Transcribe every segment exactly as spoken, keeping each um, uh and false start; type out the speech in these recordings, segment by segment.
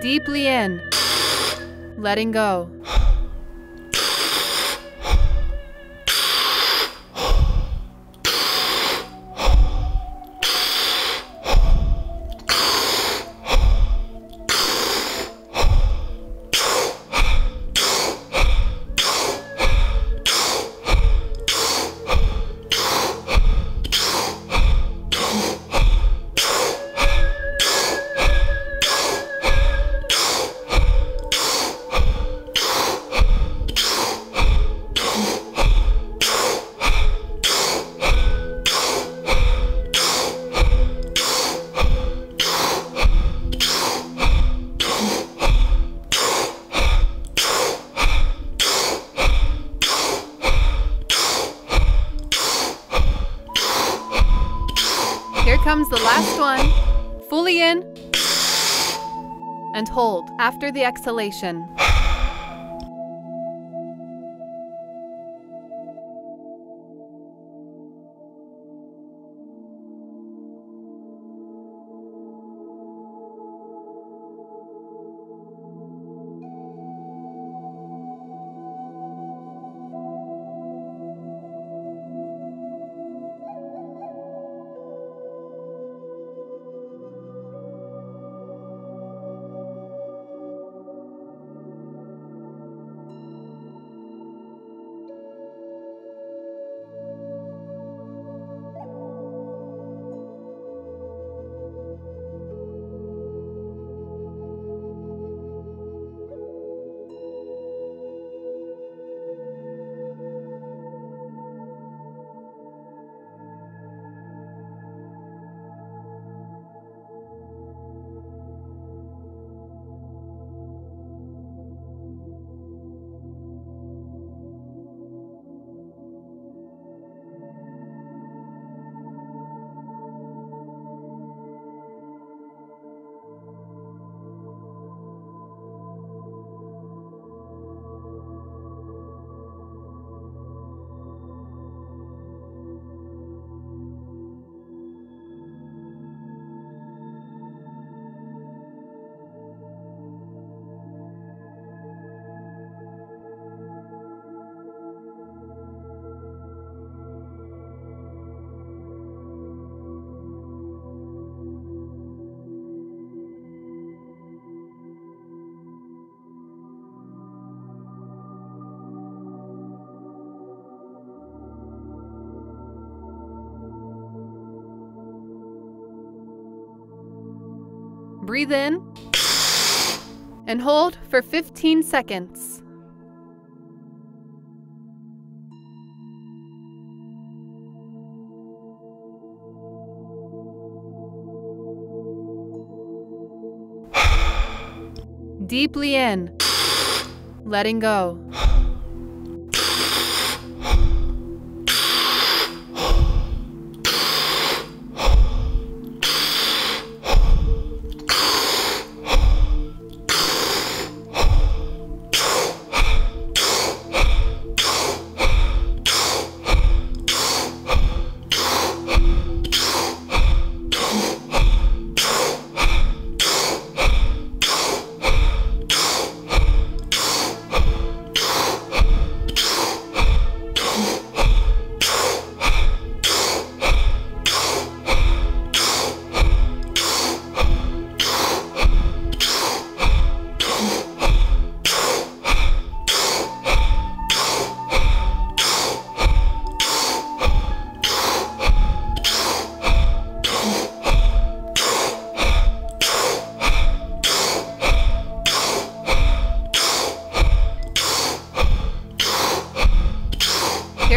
deeply in, letting go. Comes the last one, fully in, and hold after the exhalation. Breathe in and hold for fifteen seconds. Deeply in, letting go.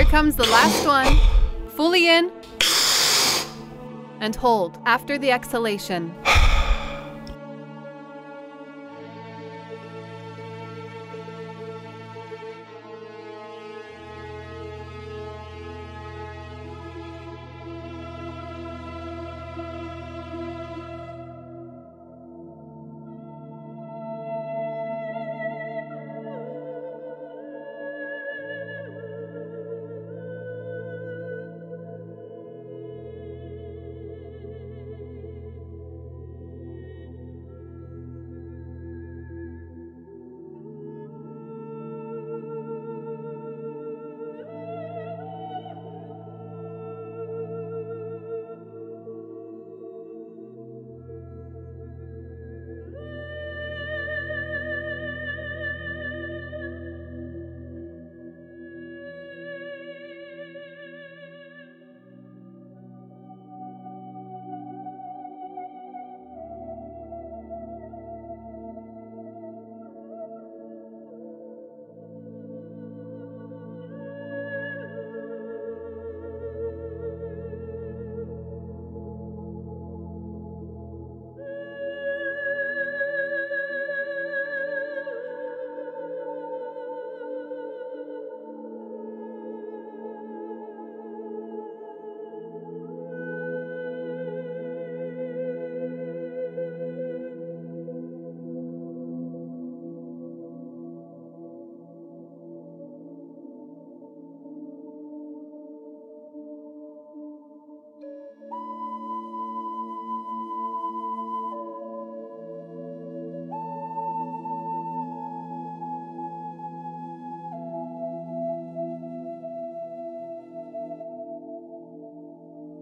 Comes the last one, fully in, and hold after the exhalation.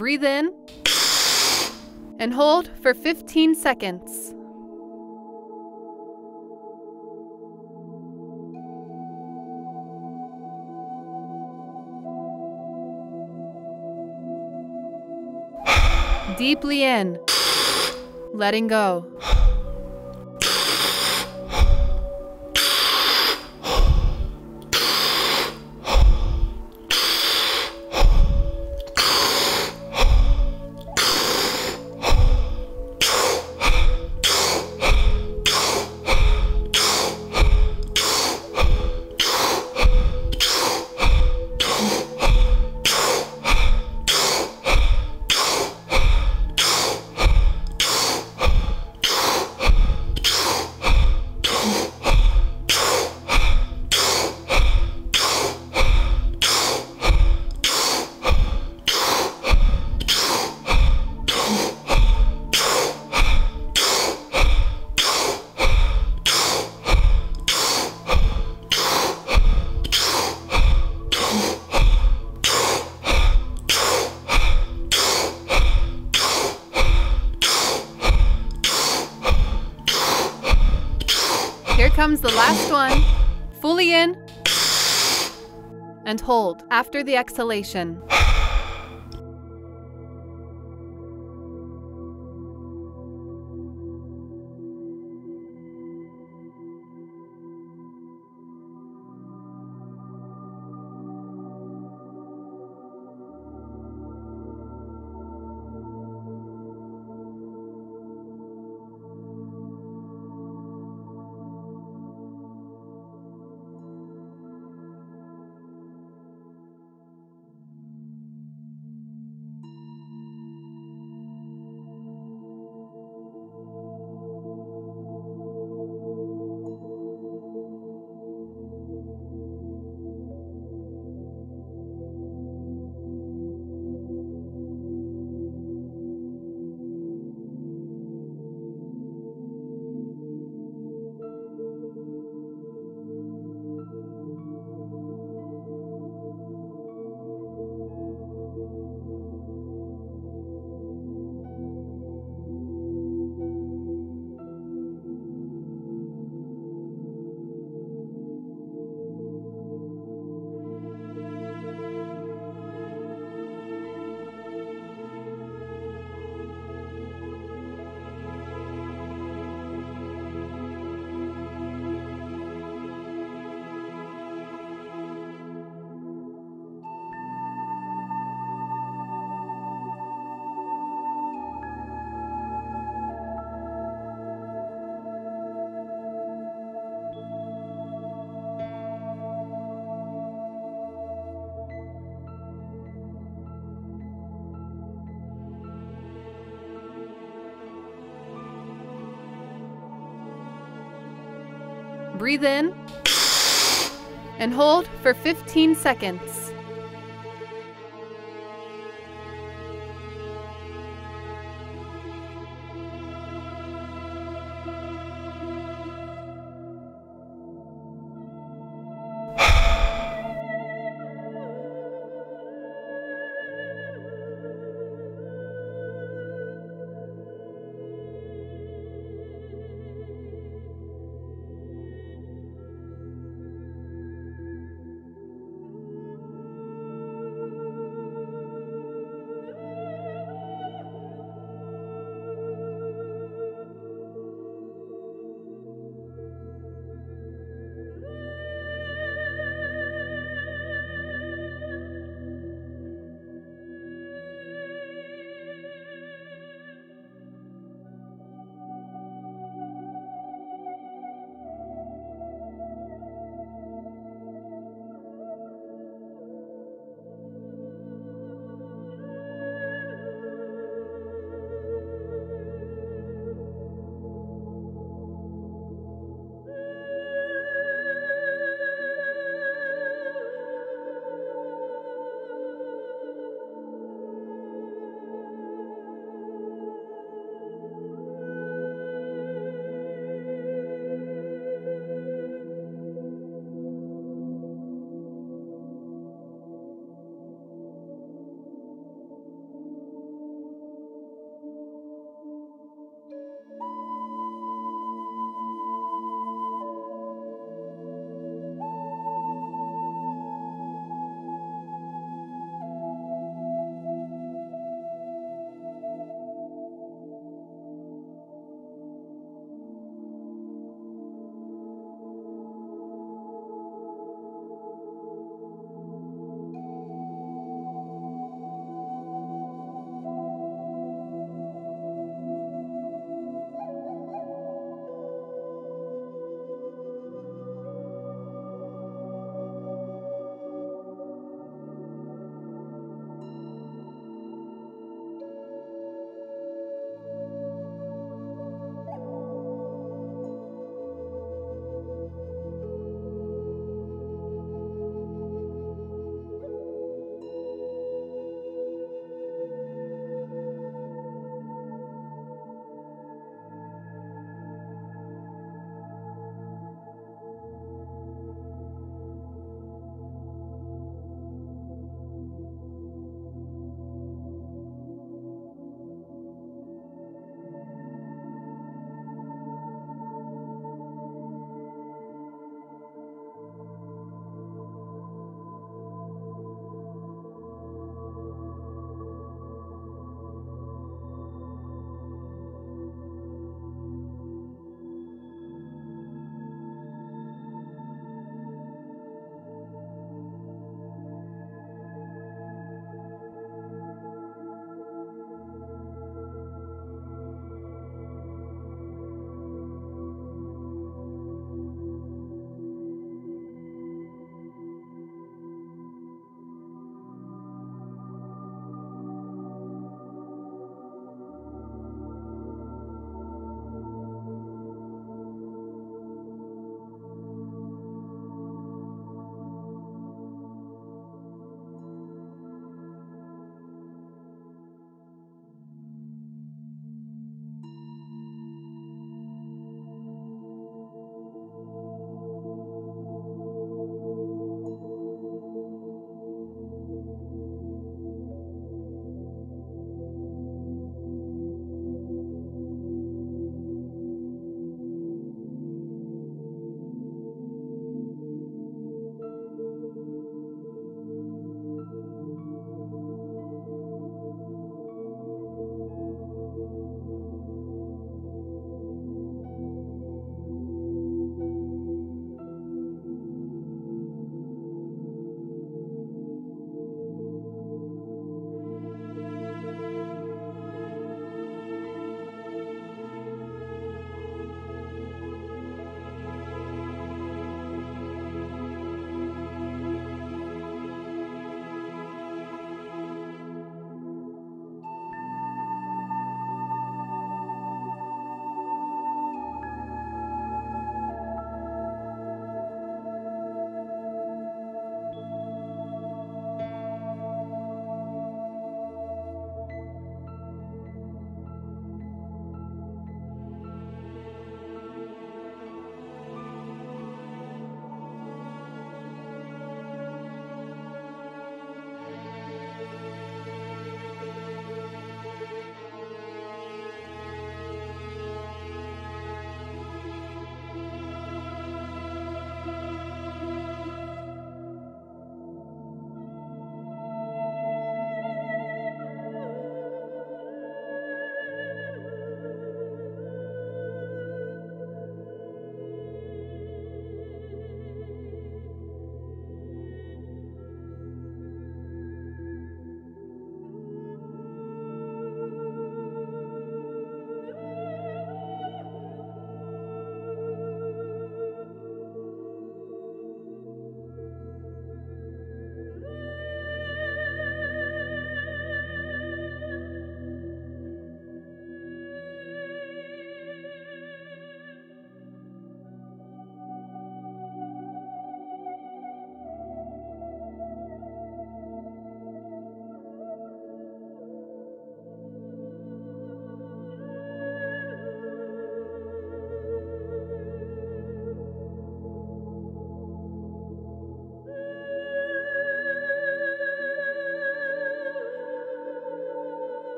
Breathe in and hold for fifteen seconds. Deeply in, letting go. Comes the last one, fully in and hold after the exhalation. Breathe in and hold for fifteen seconds.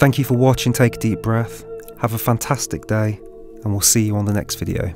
Thank you for watching Take a Deep Breath, have a fantastic day, and we'll see you on the next video.